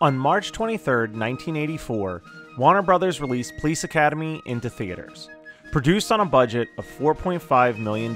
On March 23, 1984, Warner Brothers released Police Academy into theaters. Produced on a budget of $4.5 million,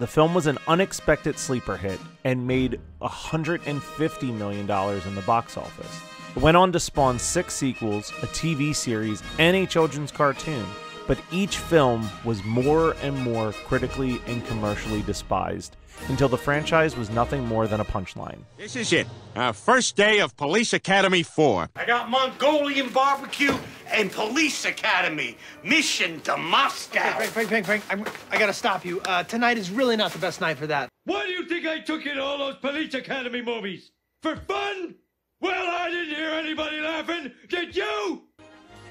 the film was an unexpected sleeper hit and made $150 million in the box office. It went on to spawn 6 sequels, a TV series, and a children's cartoon, but each film was more and more critically and commercially despised until the franchise was nothing more than a punchline. This is it, our first day of Police Academy 4. I got Mongolian barbecue and Police Academy, mission to Moscow. Okay, Frank, I gotta stop you. Tonight is really not the best night for that. Why do you think I took in all those Police Academy movies? For fun? Well, I didn't hear anybody laughing, did you?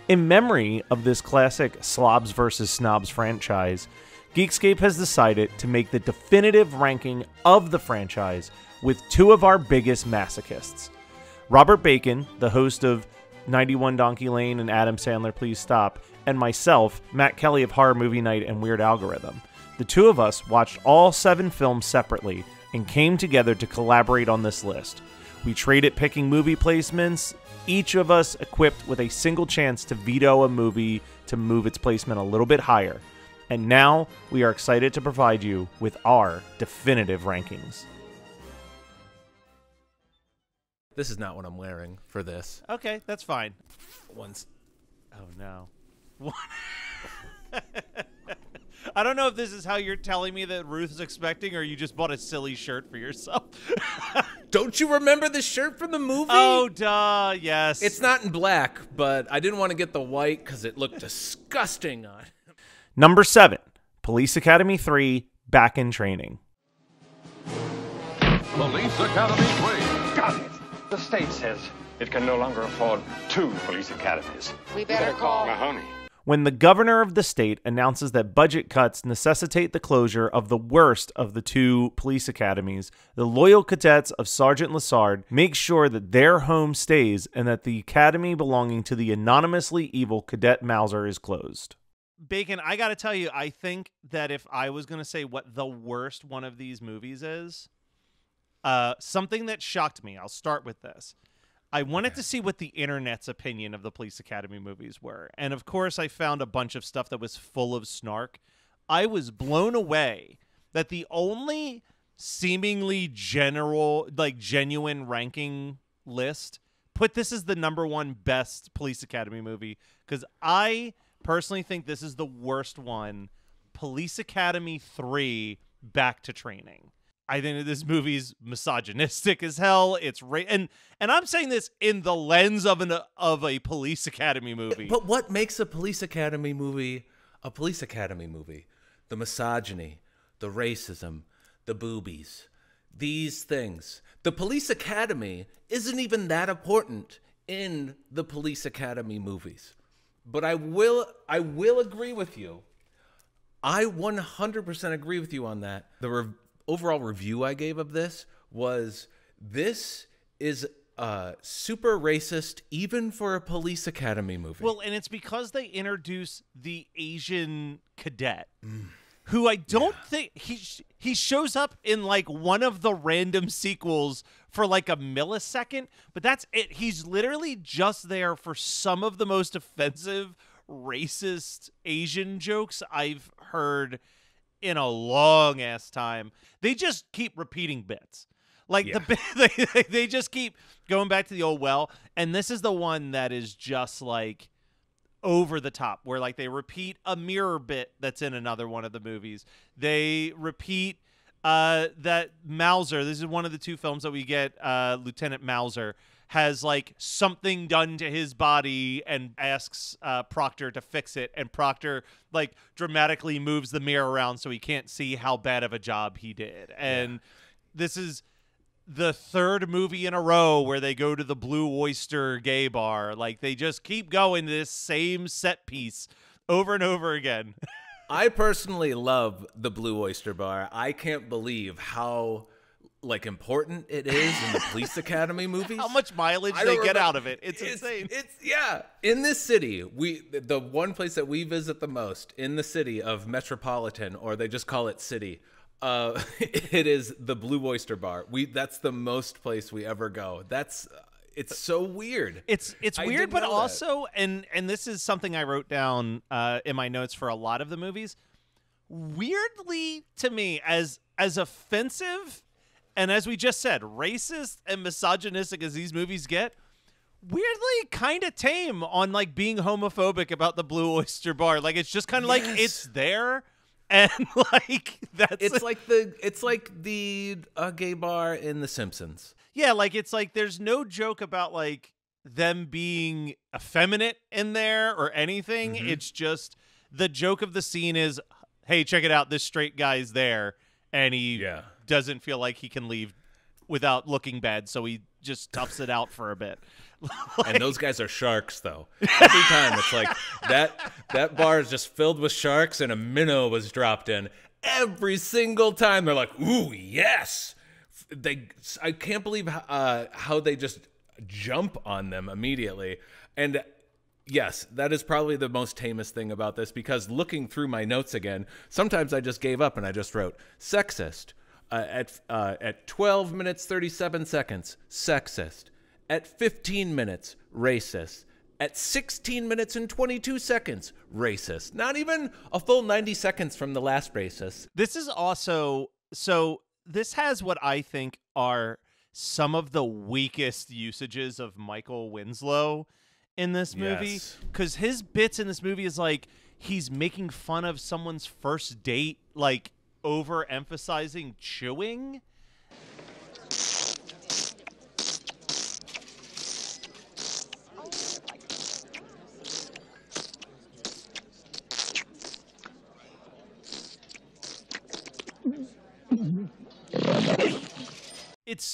In memory of this classic slobs versus snobs franchise, Geekscape has decided to make the definitive ranking of the franchise with 2 of our biggest masochists. Robert Bacon, the host of 91 Donkey Lane and Adam Sandler Please Stop, and myself, Matt Kelly of Horror Movie Night and Weird Algorithm. The 2 of us watched all 7 films separately and came together to collaborate on this list. We traded picking movie placements, each of us equipped with a single chance to veto a movie to move its placement a little bit higher. And now, we are excited to provide you with our definitive rankings. This is not what I'm wearing for this. Okay, that's fine. Once. Oh, no. What? I don't know if this is how you're telling me that Ruth is expecting, or you just bought a silly shirt for yourself. Don't you remember the shirt from the movie? Oh, duh, yes. It's not in black, but I didn't want to get the white because it looked disgusting on him. Number 7, Police Academy 3, Back in Training. Police Academy 3. Got it. The state says it can no longer afford 2 police academies. We better call Mahoney. When the governor of the state announces that budget cuts necessitate the closure of the worst of the 2 police academies, the loyal cadets of Sergeant Lassard make sure that their home stays and that the academy belonging to the anonymously evil Cadet Mauser is closed. Bacon, I gotta tell you, I think that if I was gonna say what the worst one of these movies is, something that shocked me, I'll start with this. I wanted to see what the internet's opinion of the Police Academy movies were. And of course, I found a bunch of stuff that was full of snark. I was blown away that the only seemingly general, like genuine ranking list put this as the #1 best Police Academy movie. Because I personally think this is the worst one. Police Academy 3, Back to Training. I think that this movie's misogynistic as hell. It's and I'm saying this in the lens of a Police Academy movie. But what makes a Police Academy movie a Police Academy movie? The misogyny, the racism, the boobies, these things. The Police Academy isn't even that important in the Police Academy movies. But I will agree with you. I 100% agree with you on that. The overall review I gave of this was, this is super racist even for a Police Academy movie. Well, and it's because they introduce the Asian cadet, who I don't think he shows up in like one of the random sequels for like a millisecond, but that's it. He's literally just there for some of the most offensive racist Asian jokes I've heard in a long ass time. They just keep repeating bits. Like they just keep going back to the old well. And this is the one that is just like over the top, where like they repeat a mirror bit that's in another one of the movies. They repeat that Mauser, this is one of the 2 films that we get, Lieutenant Mauser has like something done to his body and asks Proctor to fix it, and Proctor like dramatically moves the mirror around so he can't see how bad of a job he did. And this is the 3rd movie in a row where they go to the Blue Oyster gay bar. Like they just keep going to this same set piece over and over again. I personally love the Blue Oyster bar. I can't believe how like important it is in the Police Academy movies. How much mileage they get out of it. It's insane. It's in this city, the one place that we visit the most in the city of Metropolitan, or they just call it City, it is the Blue Oyster bar. That's the most place we ever go. That's It's so weird. It's weird, but also, and this is something I wrote down in my notes for a lot of the movies. Weirdly, to me, as offensive and, as we just said, racist and misogynistic as these movies get, weirdly kind of tame on like being homophobic about the Blue Oyster Bar. Like, it's just kind of like, it's there. And like, that's it's like the gay bar in The Simpsons. Yeah, like it's like there's no joke about like them being effeminate in there or anything. Mm-hmm. It's just the joke of the scene is, hey, check it out, this straight guy's there and he doesn't feel like he can leave without looking bad, so he just toughs it out for a bit. Like, and those guys are sharks, though. Every time it's like that bar is just filled with sharks and a minnow was dropped in. Every single time they're like, ooh, yes. I can't believe how they just jump on them immediately. And yes, that is probably the most tamest thing about this, because looking through my notes again, sometimes I just gave up and I just wrote sexist at 12 minutes, 37 seconds, sexist. At 15 minutes, racist. At 16 minutes and 22 seconds, racist. Not even a full 90 seconds from the last racist. This is also, so this has what I think are some of the weakest usages of Michael Winslow in this movie. Because his bits in this movie is like, he's making fun of someone's first date, like overemphasizing chewing. It's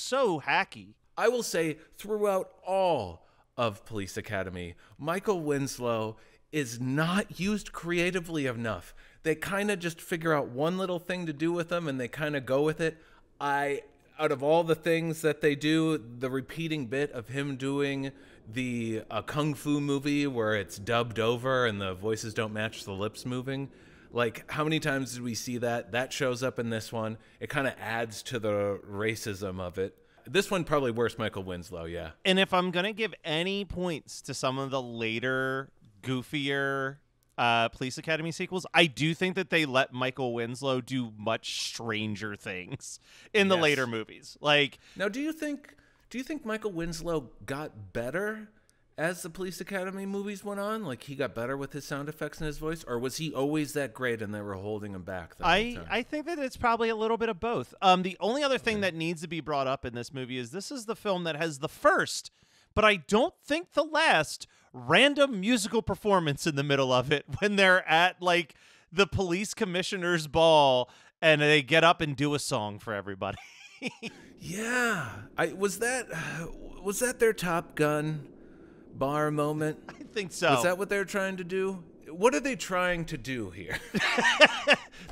so hacky. I will say, throughout all of Police Academy, Michael Winslow is not used creatively enough. They kind of just figure out one little thing to do with him, and they kind of go with it. Out of all the things that they do, the repeating bit of him doing the kung fu movie where it's dubbed over and the voices don't match the lips moving. Like, how many times did we see that? That shows up in this one. It kind of adds to the racism of it. This one probably worse, Michael Winslow, yeah. And if I'm going to give any points to some of the later, goofier Police Academy sequels, I do think that they let Michael Winslow do much stranger things in the later movies. Like, now, do you think Michael Winslow got better as the Police Academy movies went on? Like, he got better with his sound effects and his voice? Or was he always that great and they were holding him back? I think that it's probably a little bit of both. The only other thing that needs to be brought up in this movie is this is the film that has the first, but I don't think the last, random musical performance in the middle of it when they're at, like, the police commissioner's ball and they get up and do a song for everybody. Was that their Top Gun bar moment? I think so. Is that what they're trying to do? What are they trying to do here?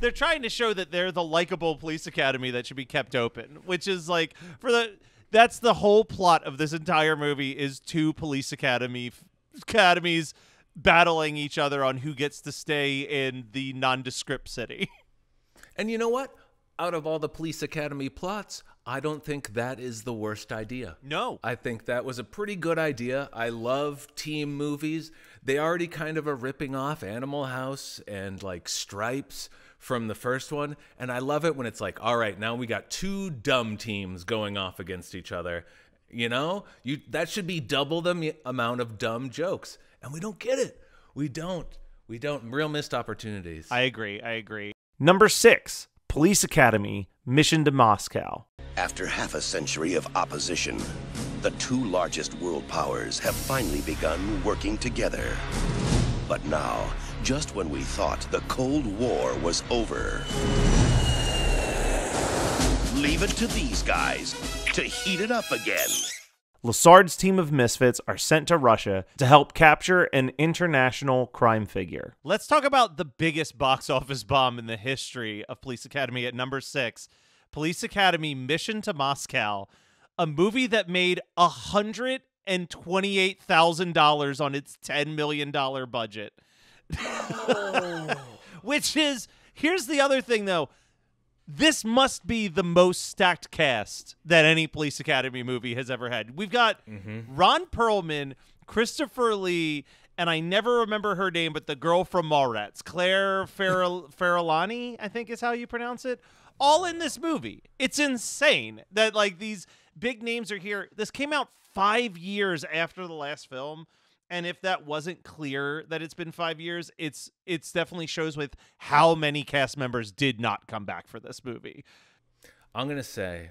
They're trying to show that they're the likable police academy that should be kept open, which is like, that's the whole plot of this entire movie, is two police academies battling each other on who gets to stay in the nondescript city. And you know what? Out of all the police academy plots, I don't think that is the worst idea. No. I think that was a pretty good idea. I love team movies. They already kind of are ripping off Animal House and like Stripes from the first one. And I love it when it's like, all right, now we got two dumb teams going off against each other. You know, that should be double the amount of dumb jokes. And we don't get it. We don't. Real missed opportunities. I agree. Number 6, Police Academy, Mission to Moscow. After half a century of opposition, the two largest world powers have finally begun working together. But now, just when we thought the Cold War was over, leave it to these guys to heat it up again. Lassard's team of misfits are sent to Russia to help capture an international crime figure. Let's talk about the biggest box office bomb in the history of Police Academy at number 6. Police Academy, Mission to Moscow, a movie that made $128,000 on its $10 million budget. Oh. Here's the other thing, though. This must be the most stacked cast that any Police Academy movie has ever had. We've got Ron Perlman, Christopher Lee, and I never remember her name, but the girl from Mallrats, Claire Forlani, I think is how you pronounce it, all in this movie. It's insane that like these big names are here. This came out 5 years after the last film. And if that wasn't clear that it's been 5 years, it's definitely shows with how many cast members did not come back for this movie. I'm going to say,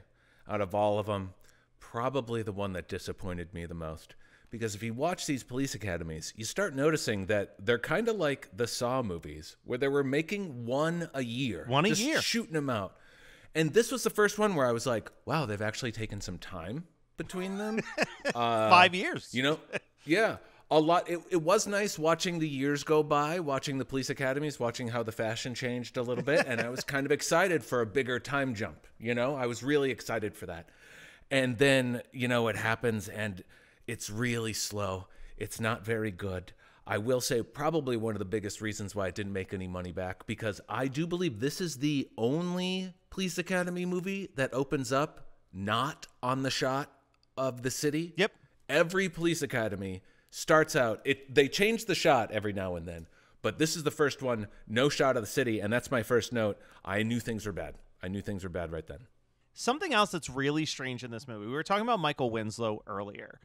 out of all of them, probably the one that disappointed me the most. Because if you watch these Police Academies, you start noticing that they're kind of like the Saw movies, where they were making one a year. One a year. Just shooting them out. And this was the first one where I was like, wow, they've actually taken some time between them. 5 years. You know? Yeah. A lot. It was nice watching the years go by, watching the Police Academies, watching how the fashion changed a little bit. And I was kind of excited for a bigger time jump. You know, I was really excited for that. And then, you know, it happens and... it's really slow. It's not very good. I will say probably one of the biggest reasons why it didn't make any money back, because I do believe this is the only Police Academy movie that opens up not on the shot of the city. Yep. Every Police Academy starts out. They change the shot every now and then, but this is the first one, no shot of the city, and that's my first note. I knew things were bad. I knew things were bad right then. Something else that's really strange in this movie, we were talking about Michael Winslow earlier.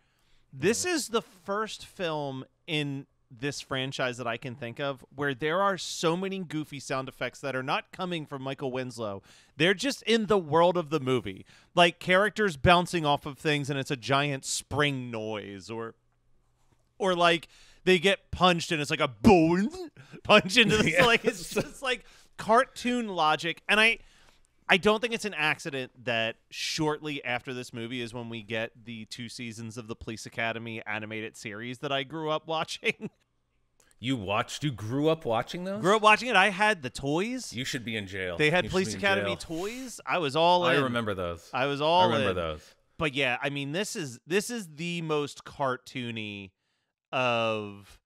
This is the first film in this franchise that I can think of where there are so many goofy sound effects that are not coming from Michael Winslow. They're just in the world of the movie, like characters bouncing off of things and it's a giant spring noise, or like they get punched and it's like a boom punch into the like it's just like cartoon logic. And I don't think it's an accident that shortly after this movie is when we get the 2 seasons of the Police Academy animated series that I grew up watching. You grew up watching those? Grew up watching it. I had the toys. You should be in jail. They had Police Academy toys. I was all in. I remember those. I was all in. I remember those. But yeah, I mean, this is the most cartoony of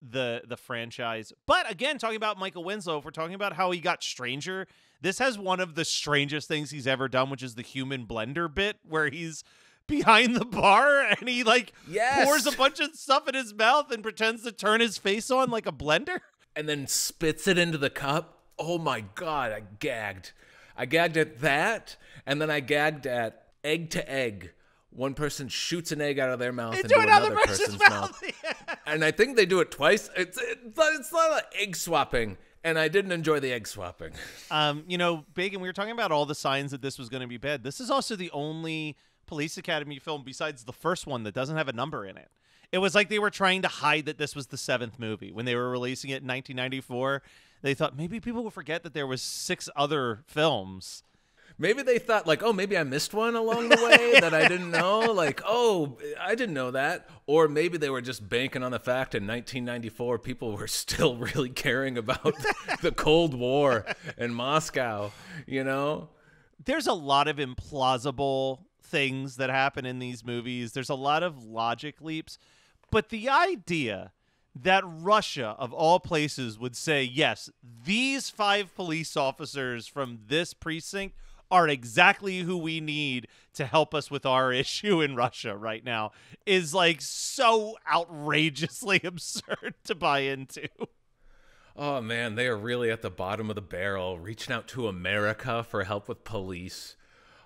the franchise. But again, talking about Michael Winslow, if we're talking about how he got stranger, this has one of the strangest things he's ever done, which is the human blender bit where he's behind the bar and he like pours a bunch of stuff in his mouth and pretends to turn his face on like a blender and then spits it into the cup. Oh my God, I gagged. I gagged at that, and then I gagged at egg to egg. One person shoots an egg out of their mouth into another person's mouth. Yeah. And I think they do it twice. It's not like egg swapping. And I didn't enjoy the egg swapping. You know, Bacon, we were talking about all the signs that this was going to be bad. This is also the only Police Academy film besides the first one that doesn't have a number in it. It was like they were trying to hide that this was the 7th movie. When they were releasing it in 1994, they thought maybe people will forget that there was 6 other films. Maybe they thought like, oh, maybe I missed one along the way that I didn't know. Like, oh, I didn't know that. Or maybe they were just banking on the fact in 1994 people were still really caring about the Cold War and Moscow, you know? There's a lot of implausible things that happen in these movies. There's a lot of logic leaps. But the idea that Russia, of all places, would say, yes, these 5 police officers from this precinct are exactly who we need to help us with our issue in Russia right now is like so outrageously absurd to buy into. Oh man, they are really at the bottom of the barrel, reaching out to America for help with police.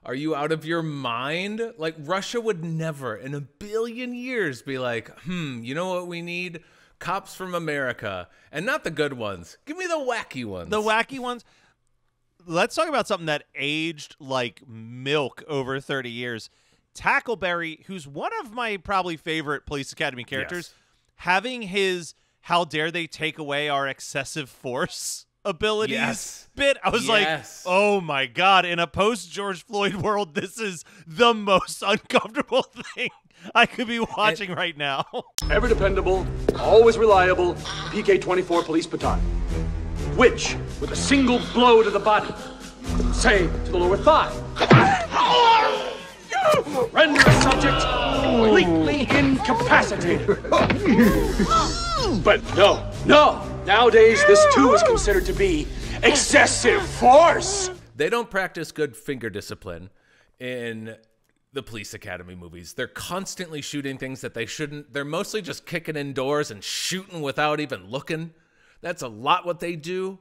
Are you out of your mind? Like Russia would never in a billion years be like, you know what we need? Cops from America, and not the good ones. Give me the wacky ones. The wacky ones. Let's talk about something that aged like milk over 30 years. Tackleberry, who's one of my probably favorite Police Academy characters, having his how dare they take away our excessive force abilities bit. I was like, oh my God, in a post-George Floyd world, this is the most uncomfortable thing I could be watching right now. Ever dependable, always reliable, PK-24 police baton. Which, with a single blow to the body, say, to the lower thigh, render a subject completely incapacitated. But no, nowadays this too is considered to be excessive force. They don't practice good finger discipline in the Police Academy movies. They're constantly shooting things that they shouldn't. They're mostly just kicking indoors and shooting without even looking. That's a lot what they do.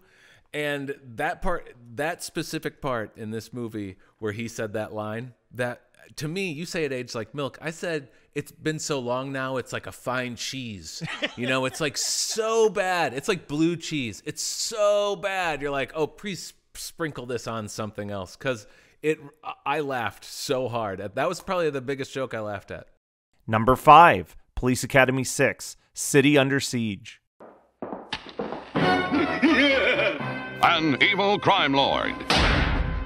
And that part, that specific part in this movie where he said that line, that to me, you say it aged like milk. I said, it's been so long now, it's like a fine cheese. You know, it's like so bad. It's like blue cheese. It's so bad. You're like, oh, please sprinkle this on something else. Because I laughed so hard. That was probably the biggest joke I laughed at. Number 5, Police Academy 6, City Under Siege. An evil crime lord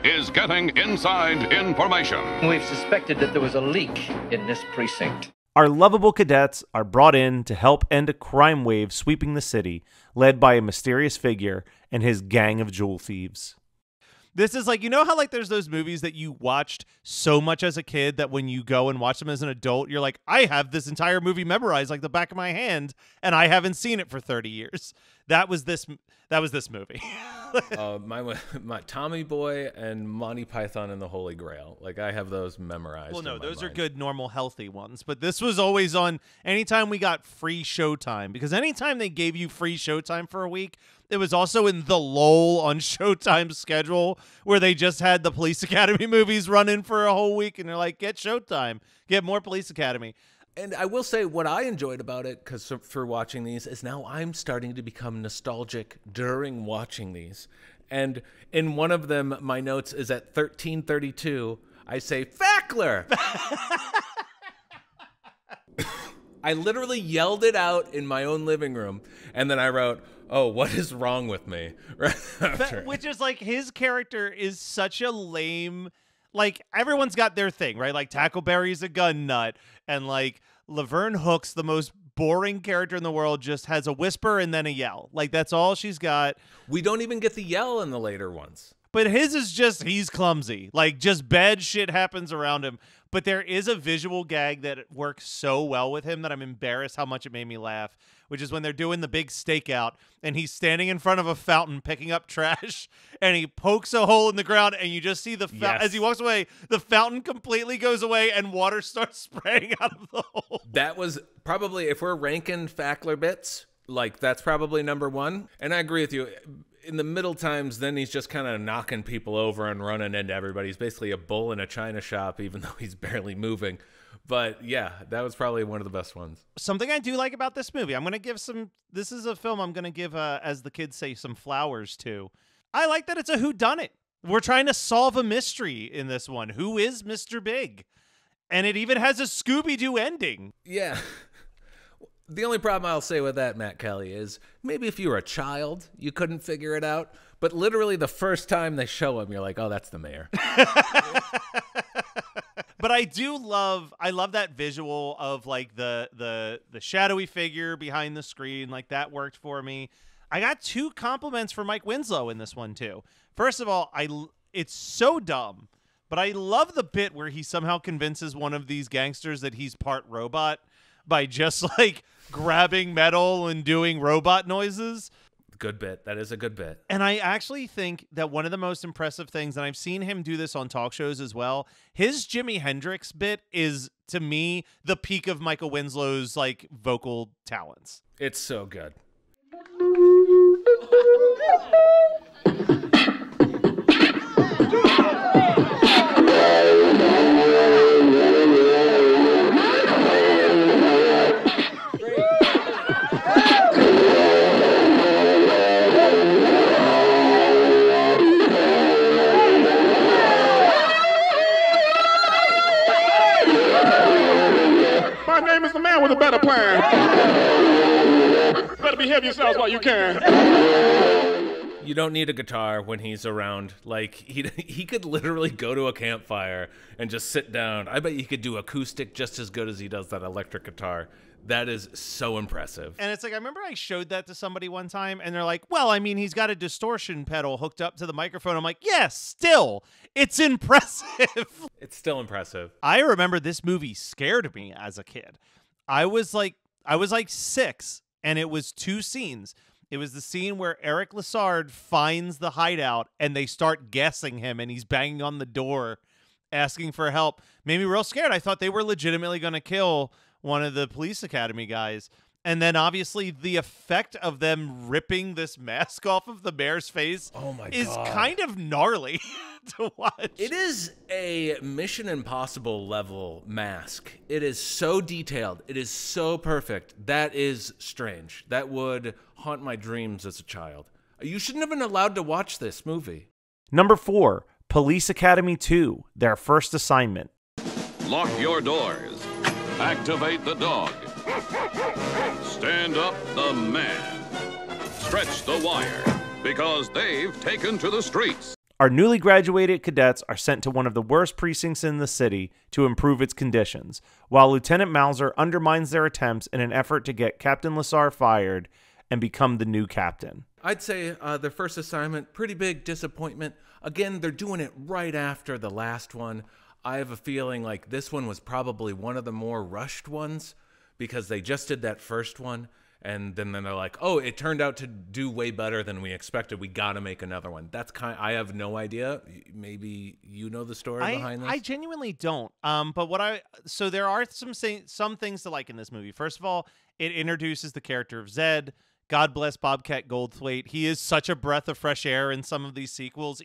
is getting inside information. We've suspected that there was a leak in this precinct. Our lovable cadets are brought in to help end a crime wave sweeping the city, led by a mysterious figure and his gang of jewel thieves. This is like, you know how like there's those movies that you watched so much as a kid that when you go and watch them as an adult, you're like, I have this entire movie memorized like the back of my hand, and I haven't seen it for 30 years. That was this movie. my Tommy Boy and Monty Python and the Holy Grail. Like I have those memorized. Well, no, those are good, normal, healthy ones. But this was always on anytime we got free Showtime, because anytime they gave you free Showtime for a week, it was also in the lull on Showtime's schedule where they just had the Police Academy movies running for a whole week, and they're like, get Showtime, get more Police Academy. And I will say what I enjoyed about it, because for watching these, is now I'm starting to become nostalgic during watching these. And in one of them, my notes is at 13:32, I say, Fackler! I literally yelled it out in my own living room, and then I wrote, oh, what is wrong with me? Right after. Which is like, his character is such a lame... Like, everyone's got their thing, right? Like, Tackleberry's a gun nut, and, like, Laverne Hooks, the most boring character in the world, just has a whisper and then a yell. Like, that's all she's got. We don't even get the yell in the later ones. But his is just, he's clumsy. Like, just bad shit happens around him. But there is a visual gag that works so well with him that I'm embarrassed how much it made me laugh, which is when they're doing the big stakeout and he's standing in front of a fountain picking up trash and he pokes a hole in the ground and you just see the fountain. Yes. As he walks away, the fountain completely goes away and water starts spraying out of the hole. That was probably, if we're ranking Fackler bits, like that's probably number one. And I agree with you. In the middle times, then he's just kind of knocking people over and running into everybody. He's basically a bull in a china shop, even though he's barely moving. But yeah, that was probably one of the best ones. Something I do like about this movie, I'm going to give some, this is a film I'm going to give, as the kids say, some flowers to. I like that it's a whodunit. We're trying to solve a mystery in this one. Who is Mr. Big? And it even has a Scooby-Doo ending. Yeah. The only problem I'll say with that, Matt Kelly, is maybe if you were a child, you couldn't figure it out. But literally the first time they show him, you're like, oh, that's the mayor. But I love that visual of like the shadowy figure behind the screen. Like that worked for me. I got 2 compliments for Mike Winslow in this one, too. First of all, it's so dumb, but I love the bit where he somehow convinces one of these gangsters that he's part robot by just like grabbing metal and doing robot noises. Good bit. That is a good bit. And I actually think that one of the most impressive things, and I've seen him do this on talk shows as well, his Jimi Hendrix bit is, to me, the peak of Michael Winslow's like vocal talents. It's so good. The man with a better plan. Better behave yourselves while you can. You don't need a guitar when he's around. Like he could literally go to a campfire and just sit down. I bet you could do acoustic just as good as he does that electric guitar. That is so impressive. And it's like, I remember I showed that to somebody one time and they're like, well, I mean, he's got a distortion pedal hooked up to the microphone. I'm like, yes, yeah, still, it's impressive. It's still impressive. I remember this movie scared me as a kid. I was like 6 and it was 2 scenes. It was the scene where Eric Lassard finds the hideout and they start guessing him and he's banging on the door asking for help. Made me real scared. I thought they were legitimately going to kill one of the Police Academy guys. And then obviously the effect of them ripping this mask off of the bear's face is kind of gnarly to watch. It is a Mission Impossible level mask. It is so detailed. It is so perfect. That is strange. That would haunt my dreams as a child. You shouldn't have been allowed to watch this movie. Number 4, Police Academy 2, Their First Assignment. Lock your doors. Activate the dog. Stand up the man. Stretch the wire, because they've taken to the streets. Our newly graduated cadets are sent to one of the worst precincts in the city to improve its conditions, while Lieutenant Mauser undermines their attempts in an effort to get Captain Lassard fired and become the new captain. I'd say their first assignment, pretty big disappointment. Again, they're doing it right after the last one. I have a feeling like this one was probably one of the more rushed ones, because they just did that first one, and then they're like, oh, it turned out to do way better than we expected. We got to make another one. That's kind of, I have no idea. Maybe you know the story behind this? I genuinely don't. But what I... So there are some things to like in this movie. First of all, it introduces the character of Zed. God bless Bobcat Goldthwait. He is such a breath of fresh air in some of these sequels.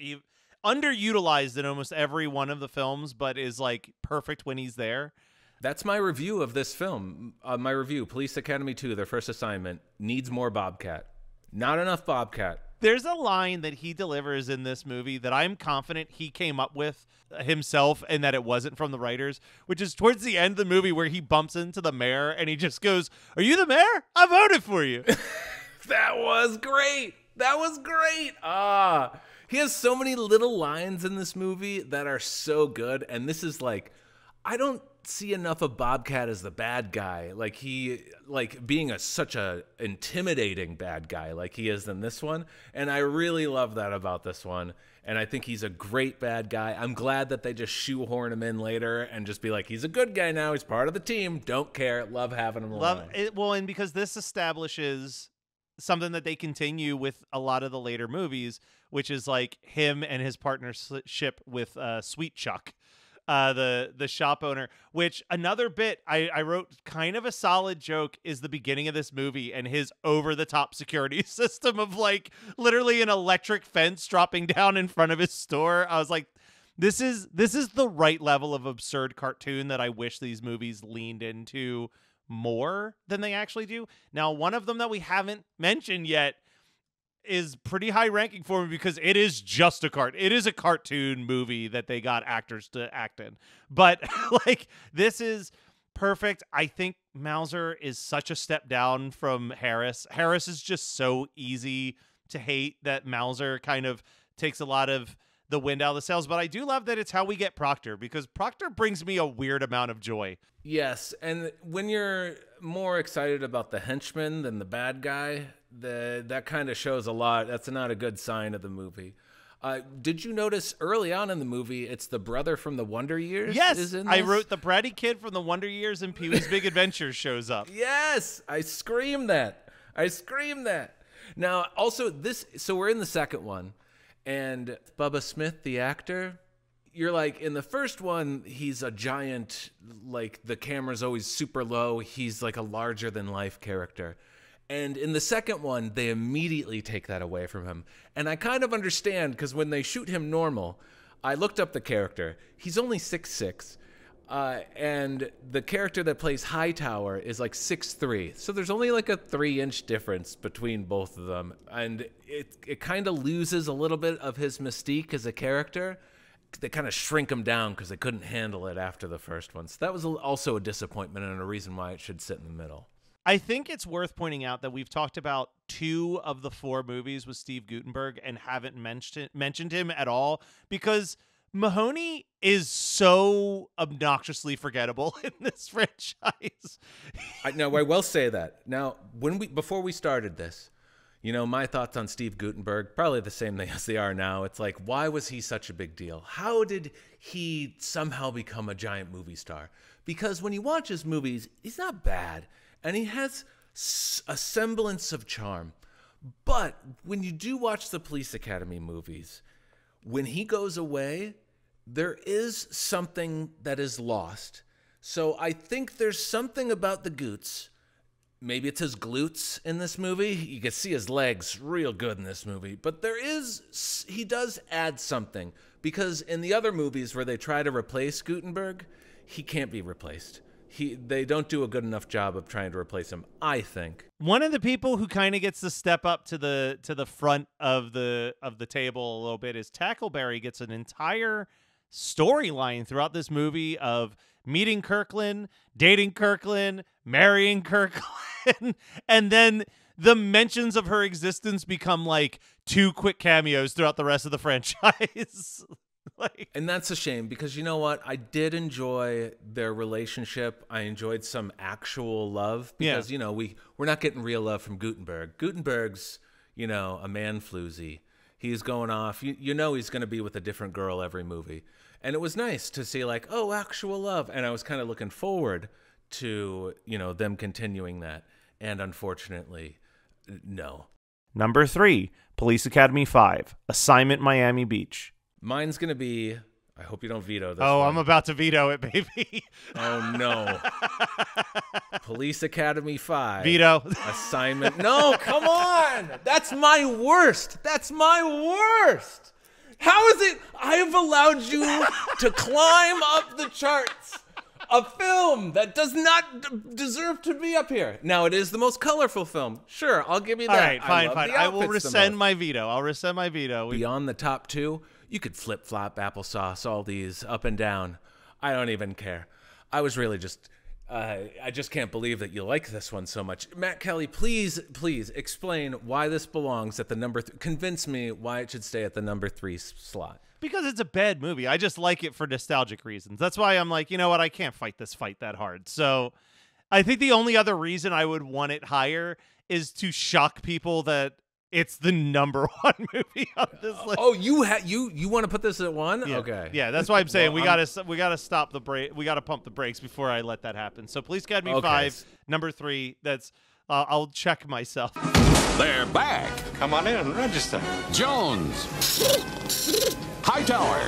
Underutilized in almost every one of the films, but is like perfect when he's there. That's my review of this film. My review, Police Academy 2, Their First Assignment, needs more Bobcat. Not enough Bobcat. There's a line that he delivers in this movie that I'm confident he came up with himself and that it wasn't from the writers, which is towards the end of the movie where he bumps into the mayor and he just goes, "Are you the mayor? I voted for you." That was great. That was great. Ah, he has so many little lines in this movie that are so good. And this is like, I don't see enough of Bobcat as the bad guy, like he being such a intimidating bad guy like he is in this one, and I really love that about this one. And I think he's a great bad guy. I'm glad that they just shoehorn him in later and just be like, he's a good guy now, he's part of the team, don't care. Love having him around. Well, and because this establishes something that they continue with a lot of the later movies, which is like him and his partnership with Sweet Chuck, the shop owner, which another bit I wrote, kind of a solid joke, is the beginning of this movie and his over-the-top security system of like literally an electric fence dropping down in front of his store. I was like, this is the right level of absurd cartoon that I wish these movies leaned into more than they actually do. Now, one of them that we haven't mentioned yet is pretty high ranking for me because it is just a cartoon movie that they got actors to act in. But like, this is perfect. I think Mauser is such a step down from Harris. Harris is just so easy to hate that Mauser kind of takes a lot of the wind out of the sails. But I do love that it's how we get Proctor, because Proctor brings me a weird amount of joy. Yes, and when you're more excited about the henchman than the bad guy, that kind of shows a lot. That's not a good sign of the movie. Did you notice early on in the movie, it's the brother from the Wonder Years? Yes, I wrote the bratty kid from the Wonder Years and Pee Wee's Big Adventure shows up. Yes, I screamed that. I screamed that. Now, also this, so we're in the second one, and Bubba Smith, the actor, you're like, in the first one, he's a giant, like the camera's always super low. He's like a larger than life character. And in the second one, they immediately take that away from him. And I kind of understand, because when they shoot him normal, I looked up the character. He's only 6'6". And the character that plays Hightower is like 6'3". So there's only like a 3-inch difference between both of them. And it kind of loses a little bit of his mystique as a character. They kind of shrink him down because they couldn't handle it after the first one. So that was also a disappointment and a reason why it should sit in the middle. I think it's worth pointing out that we've talked about 2 of the 4 movies with Steve Guttenberg and haven't mentioned him at all, because Mahoney is so obnoxiously forgettable in this franchise. Now, I will say that. Now, before we started this, you know, my thoughts on Steve Guttenberg, probably the same as they are now. It's like, why was he such a big deal? How did he somehow become a giant movie star? Because when you watch his movies, he's not bad. And he has a semblance of charm. But when you do watch the Police Academy movies, when he goes away, there is something that is lost. So I think there's something about the Goots. Maybe it's his glutes in this movie. You can see his legs real good in this movie. But there is, he does add something. Because in the other movies where they try to replace Guttenberg, he can't be replaced. They don't do a good enough job of trying to replace him, I think. One of the people who kind of gets to step up to the front of the table a little bit is Tackleberry. Gets an entire storyline throughout this movie of meeting Kirkland, dating Kirkland, marrying Kirkland, and then the mentions of her existence become like two quick cameos throughout the rest of the franchise. And that's a shame, because you know what? I did enjoy their relationship. I enjoyed some actual love, because, you know, we're not getting real love from Guttenberg. Guttenberg's, you know, a man floozy. He's going off. You know he's going to be with a different girl every movie. And it was nice to see, like, oh, actual love. And I was kind of looking forward to, you know, them continuing that. And unfortunately, no. Number 3, Police Academy 5, Assignment Miami Beach. Mine's going to be, I hope you don't veto this. Oh, one. I'm about to veto it, baby. Oh, no. Police Academy 5. Veto. Assignment. No, come on. That's my worst. That's my worst. How is it I have allowed you to climb up the charts? A film that does not deserve to be up here. Now, it is the most colorful film. Sure, I'll give you that. All right, fine, fine. I will rescind my veto. I'll rescind my veto. Beyond the top 2, you could flip-flop applesauce, all these up and down. I don't even care. I was really just, I just can't believe that you like this one so much. Matt Kelly, please, please explain why this belongs at the number, convince me why it should stay at the number 3 slot. Because it's a bad movie. I just like it for nostalgic reasons. That's why I'm like, you know what? I can't fight this fight that hard. So I think the only other reason I would want it higher is to shock people that it's the #1 movie on this list. Oh, you want to put this at 1? Yeah. Okay. Yeah, that's why I'm saying well, we gotta stop the break. We gotta pump the brakes before I let that happen. So Police Academy 5, number 3. That's I'll check myself. They're back. Come on in and register. Jones. Hightower.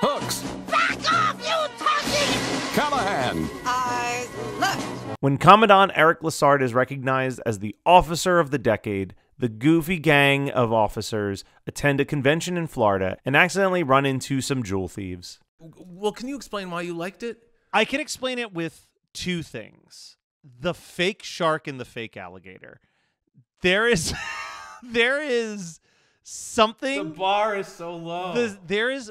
Hooks. Back off, you turkey! Callahan. I look. When Commandant Eric Lassard is recognized as the Officer of the Decade, the goofy gang of officers attend a convention in Florida and accidentally run into some jewel thieves. Well, can you explain why you liked it? I can explain it with 2 things. The fake shark and the fake alligator. There is... something. The bar is so low.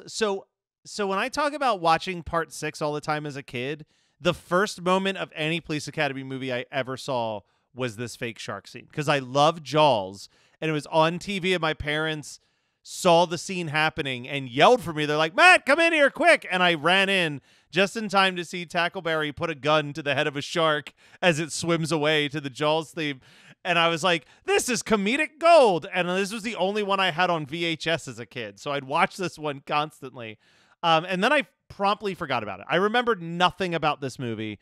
So when I talk about watching Part 6 all the time as a kid, the first moment of any Police Academy movie I ever saw was this fake shark scene, because I love Jaws, and it was on TV, and my parents saw the scene happening and yelled for me. They're like, Matt, come in here quick. And I ran in just in time to see Tackleberry put a gun to the head of a shark as it swims away to the Jaws theme. And I was like, this is comedic gold. And this was the only one I had on VHS as a kid. So I'd watch this one constantly. And then I promptly forgot about it. I remembered nothing about this movie.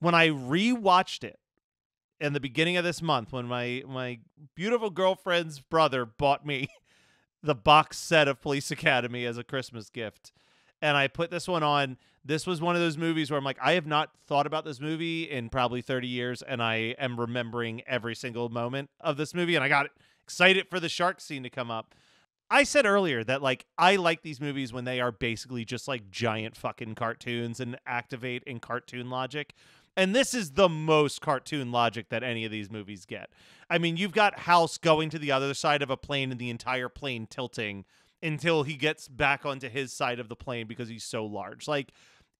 When I rewatched it in the beginning of this month, when my beautiful girlfriend's brother bought me the box set of Police Academy as a Christmas gift, and I put this one on, this was one of those movies where I'm like, I have not thought about this movie in probably 30 years, and I am remembering every single moment of this movie, and I got excited for the shark scene to come up. I said earlier that, like, I like these movies when they are basically just, like, giant fucking cartoons and activate in cartoon logic, and this is the most cartoon logic that any of these movies get. I mean, you've got House going to the other side of a plane and the entire plane tilting until he gets back onto his side of the plane because he's so large. Like,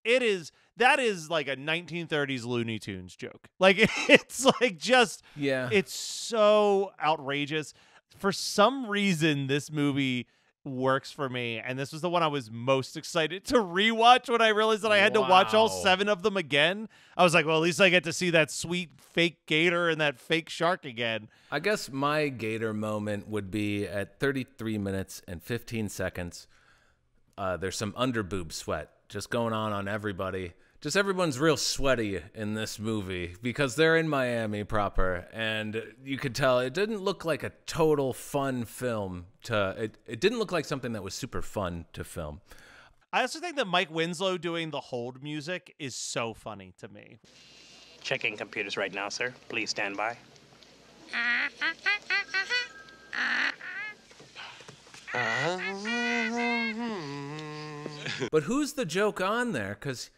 it is, that is like a 1930s Looney Tunes joke. Like, it's like just, yeah, it's so outrageous. For some reason, this movie works for me, and this was the one I was most excited to rewatch when I realized that I had to watch all 7 of them again. I was like, well, at least I get to see that sweet fake gator and that fake shark again. I guess my gator moment would be at 33 minutes and 15 seconds. There's some underboob sweat just going on everybody. just everyone's real sweaty in this movie because they're in Miami proper, and you could tell it didn't look like a total fun film to it didn't look like something that was super fun to film. I also think that Mike Winslow doing the hold music is so funny to me. Checking computers right now, sir. Please stand by. But who's the joke on there? Because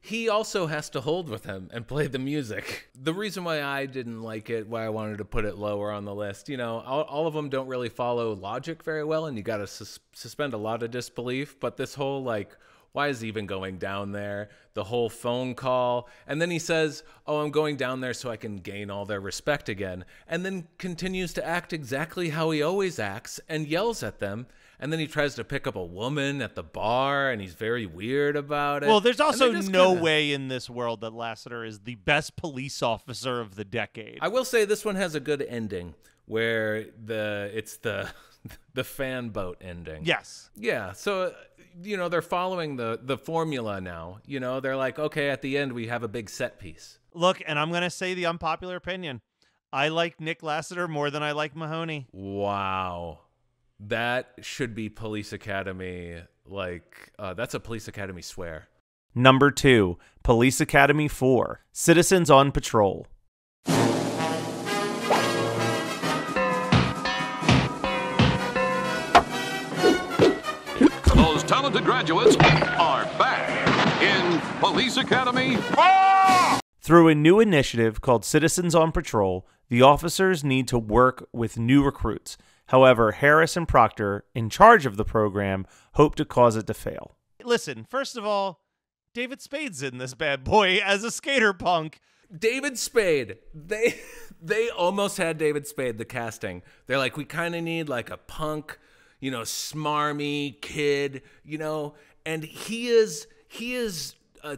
he also has to hold with him and play the music. The reason why I didn't like it, why I wanted to put it lower on the list, you know, all of them don't really follow logic very well, and you got to suspend a lot of disbelief. But this whole, like, why is he even going down there? The whole phone call. And then he says, oh, I'm going down there so I can gain all their respect again. And then continues to act exactly how he always acts and yells at them. And then he tries to pick up a woman at the bar, and he's very weird about it. Well, there's also no way in this world that Lassiter is the best police officer of the decade. I will say this one has a good ending, where it's the fan boat ending. Yes. Yeah. So, you know, they're following the formula now. You know, they're like, okay, at the end we have a big set piece. Look, and I'm gonna say the unpopular opinion: I like Nick Lassiter more than I like Mahoney. Wow. That should be Police Academy, like, that's a Police Academy swear. Number 2, Police Academy 4, Citizens on Patrol. Those talented graduates are back in Police Academy 4! Through a new initiative called Citizens on Patrol, the officers need to work with new recruits. However, Harris and Proctor, in charge of the program, hope to cause it to fail. Listen, first of all, David Spade's in this bad boy as a skater punk. David Spade. They almost had David Spade, the casting. They're like, we kind of need like a punk, you know, smarmy kid, you know, and he is a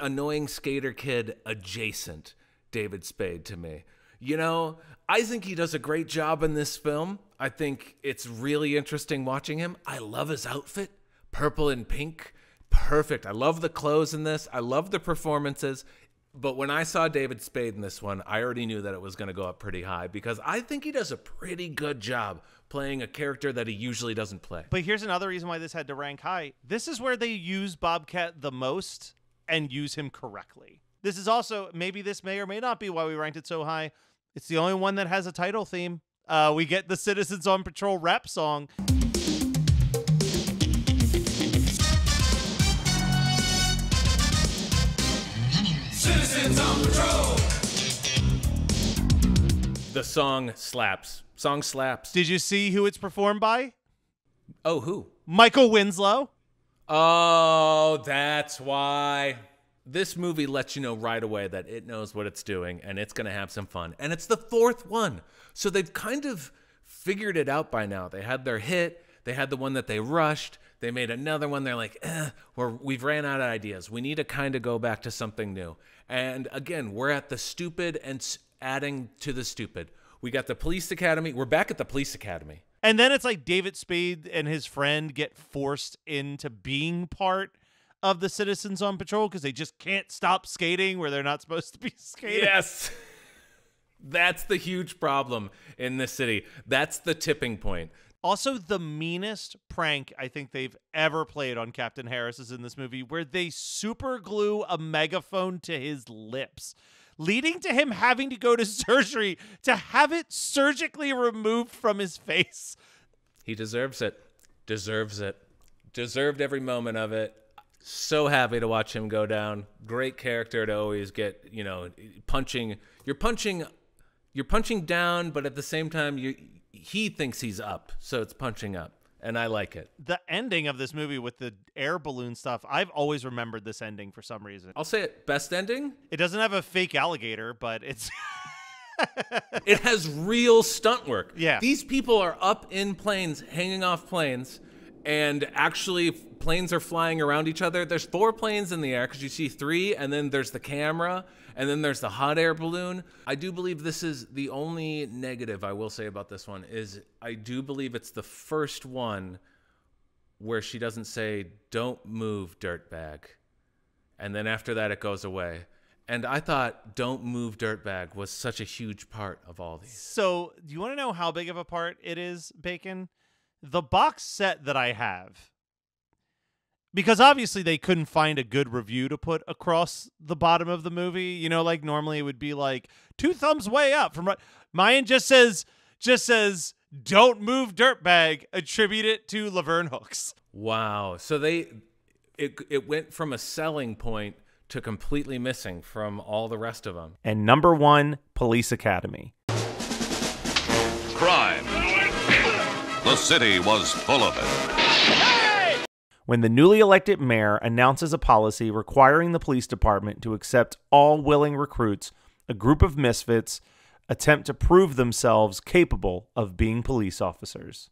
annoying skater kid adjacent David Spade to me. You know, I think he does a great job in this film. I think it's really interesting watching him. I love his outfit, purple and pink, perfect. I love the clothes in this. I love the performances. But when I saw David Spade in this one, I already knew that it was going to go up pretty high because I think he does a pretty good job playing a character that he usually doesn't play. But here's another reason why this had to rank high. This is where they use Bobcat the most and use him correctly. This is also, maybe this may or may not be why we ranked it so high. It's the only one that has a title theme. We get the Citizens on Patrol rap song. Citizens on Patrol. The song slaps. Song slaps. Did you see who it's performed by? Oh, who? Michael Winslow. Oh, that's why. This movie lets you know right away that it knows what it's doing and it's going to have some fun. And it's the 4th one. So they've kind of figured it out by now. They had their hit. They had the one that they rushed. They made another one. They're like, we've ran out of ideas. We need to kind of go back to something new. And again, we're at the stupid and adding to the stupid. We got the Police Academy. We're back at the Police Academy. And then it's like David Spade and his friend get forced into being part of the Citizens on Patrol because they just can't stop skating where they're not supposed to be skating. Yes. That's the huge problem in this city. That's the tipping point. Also, the meanest prank I think they've ever played on Captain Harris is in this movie, where they super glue a megaphone to his lips, leading to him having to go to surgery to have it surgically removed from his face. He deserves it. Deserves it. Deserved every moment of it. So happy to watch him go down. Great character to always get, you know, punching. You're punching down, but at the same time, he thinks he's up, so it's punching up, and I like it. The ending of this movie with the air balloon stuff, I've always remembered this ending for some reason. I'll say it, best ending? It doesn't have a fake alligator, but it's... It has real stunt work. Yeah. These people are up in planes, hanging off planes, and actually planes are flying around each other. There's 4 planes in the air because you see 3, and then there's the camera, and then there's the hot air balloon. I do believe this is the only negative I will say about this one is I do believe it's the first one where she doesn't say, "Don't move, dirtbag." And then after that, it goes away. And I thought Don't Move Dirtbag was such a huge part of all these. So do you want to know how big of a part it is, Bacon? The box set that I have, because obviously they couldn't find a good review to put across the bottom of the movie. You know, like normally it would be like 2 thumbs way up from right. Mine just says Don't Move Dirtbag, attribute it to Laverne Hooks. Wow. So it went from a selling point to completely missing from all the rest of them. And #1, Police Academy. Crime. The city was full of it. Hey! When the newly elected mayor announces a policy requiring the police department to accept all willing recruits, a group of misfits attempt to prove themselves capable of being police officers.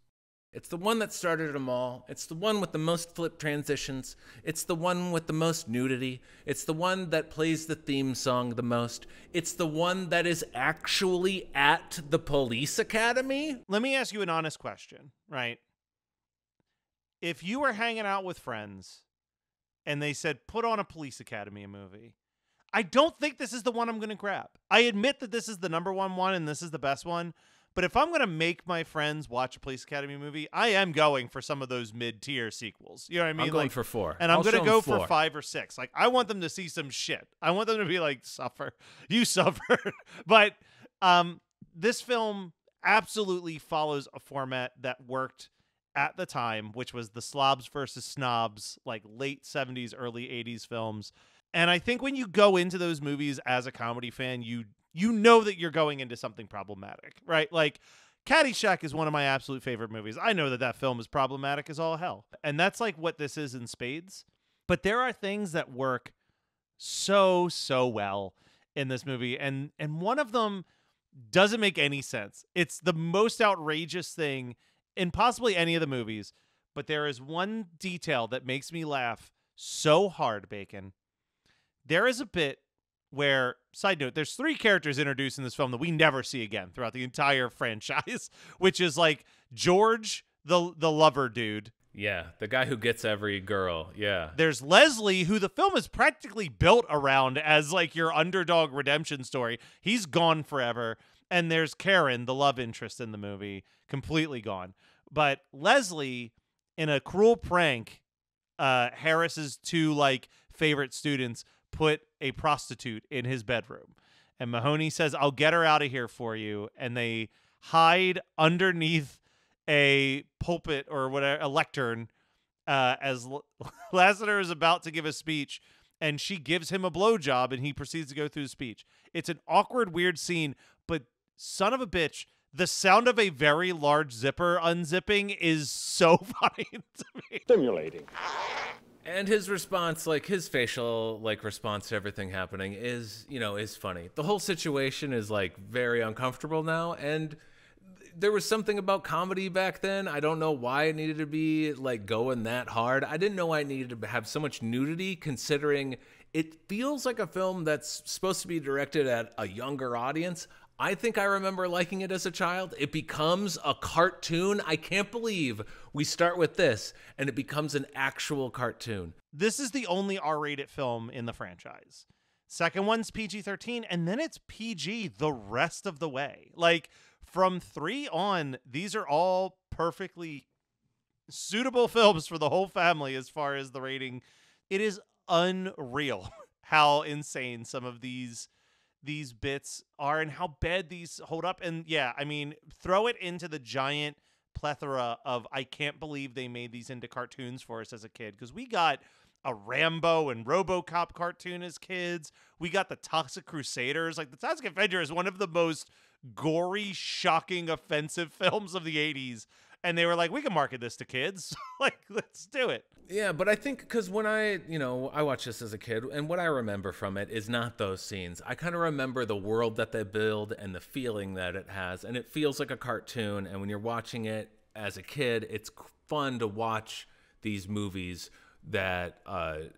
It's the one that started them all. It's the one with the most flip transitions. It's the one with the most nudity. It's the one that plays the theme song the most. It's the one that is actually at the police academy. Let me ask you an honest question, right? If you were hanging out with friends and they said, put on a police academy movie, I don't think this is the one I'm going to grab. I admit that this is the #1 one and this is the best one. But if I'm going to make my friends watch a Police Academy movie, I am going for some of those mid-tier sequels. You know what I mean? I'm going for 4. And I'm going to go for 5 or 6. Like, I want them to see some shit. I want them to be like, suffer. You suffer. But this film absolutely follows a format that worked at the time, which was the slobs versus snobs, like late 70s, early 80s films. And I think when you go into those movies as a comedy fan, you know that you're going into something problematic, right? Like, Caddyshack is one of my absolute favorite movies. I know that that film is problematic as all hell. And that's like what this is in spades. But there are things that work so, so well in this movie. And one of them doesn't make any sense. It's the most outrageous thing in possibly any of the movies. But there is one detail that makes me laugh so hard, Bacon. There is a bit where, side note, there's 3 characters introduced in this film that we never see again throughout the entire franchise, which is like George, the lover dude. Yeah, the guy who gets every girl, yeah. There's Leslie, who the film is practically built around as like your underdog redemption story. He's gone forever. And there's Karen, the love interest in the movie, completely gone. But Leslie, in a cruel prank, Harris's 2 like favorite students put a prostitute in his bedroom, and Mahoney says, I'll get her out of here for you, and they hide underneath a pulpit or whatever, a lectern, as Lassiter is about to give a speech, and she gives him a blowjob, and he proceeds to go through the speech. It's an awkward, weird scene, but son of a bitch, the sound of a very large zipper unzipping is so funny to me. Stimulating. And his response, like his facial like response to everything happening is, you know, is funny. The whole situation is like very uncomfortable now. And there was something about comedy back then. I don't know why it needed to be like going that hard. I didn't know I needed to have so much nudity, considering it feels like a film that's supposed to be directed at a younger audience. I think I remember liking it as a child. It becomes a cartoon. I can't believe we start with this and it becomes an actual cartoon. This is the only R-rated film in the franchise. Second one's PG-13, and then it's PG the rest of the way. Like, from 3 on, these are all perfectly suitable films for the whole family as far as the rating. It is unreal how insane some of these bits are and how bad these hold up. And yeah, I mean, throw it into the giant plethora of, I can't believe they made these into cartoons for us as a kid, because we got a Rambo and RoboCop cartoon as kids. We got the Toxic Crusaders. Like, the Toxic Avenger is one of the most gory, shocking, offensive films of the 80s. And they were like, we can market this to kids. Like, let's do it. Yeah, but I think because when I watched this as a kid, and what I remember from it is not those scenes. I kind of remember the world that they build and the feeling that it has. And it feels like a cartoon. And when you're watching it as a kid, it's fun to watch these movies that,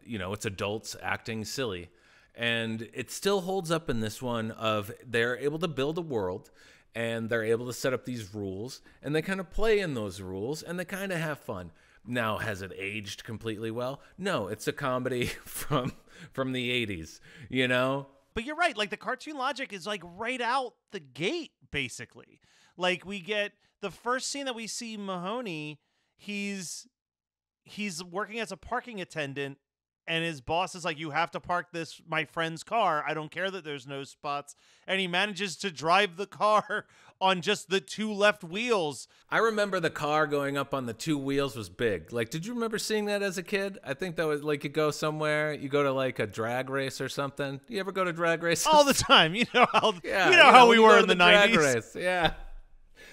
you know, it's adults acting silly. And it still holds up in this one of they're able to build a world. And they're able to set up these rules, and they kind of play in those rules, and they kind of have fun. Now, has it aged completely well? No, it's a comedy from the 80s, you know? But you're right. Like, the cartoon logic is, like, right out the gate, basically. Like, we get the first scene that we see Mahoney, he's working as a parking attendant, and his boss is like, you have to park this, my friend's car. I don't care that there's no spots. And he manages to drive the car on just the two left wheels. I remember the car going up on the two wheels was big. Like, did you remember seeing that as a kid? I think that was like, you go somewhere, you go to like a drag race or something. You ever go to drag races? All the time. You know how, yeah, you know how we were in the 90s. Drag race. Yeah.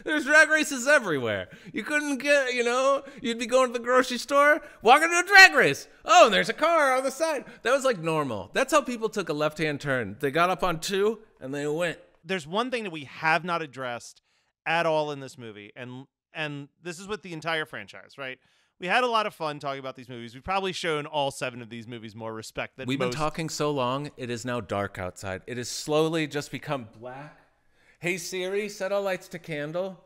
There's drag races everywhere. You couldn't get, you know, you'd be going to the grocery store, walking to a drag race. Oh, and there's a car on the side. That was like normal. That's how people took a left-hand turn. They got up on two and they went. There's one thing that we have not addressed at all in this movie, and this is with the entire franchise, right? We had a lot of fun talking about these movies. We've probably shown all 7 of these movies more respect than most. We've been talking so long, it is now dark outside. It has slowly just become black. Hey, Siri, set all lights to candle.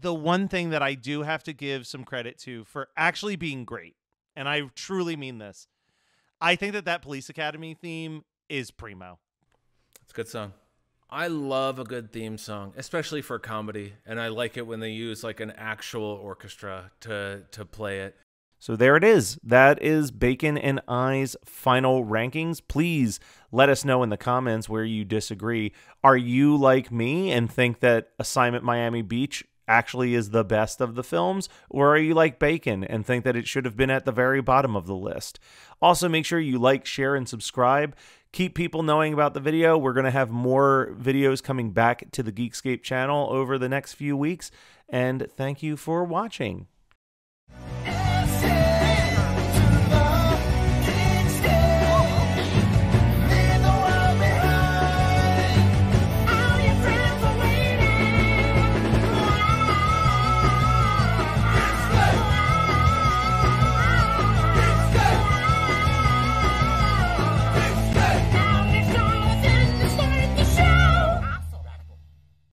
The one thing that I do have to give some credit to for actually being great, and I truly mean this, I think that that Police Academy theme is primo. It's a good song. I love a good theme song, especially for comedy, and I like it when they use like an actual orchestra to play it. So there it is. That is Bacon and I's final rankings. Please let us know in the comments where you disagree. Are you like me and think that Assignment Miami Beach actually is the best of the films? Or are you like Bacon and think that it should have been at the very bottom of the list? Also, make sure you like, share, and subscribe. Keep people knowing about the video. We're going to have more videos coming back to the Geekscape channel over the next few weeks. And thank you for watching.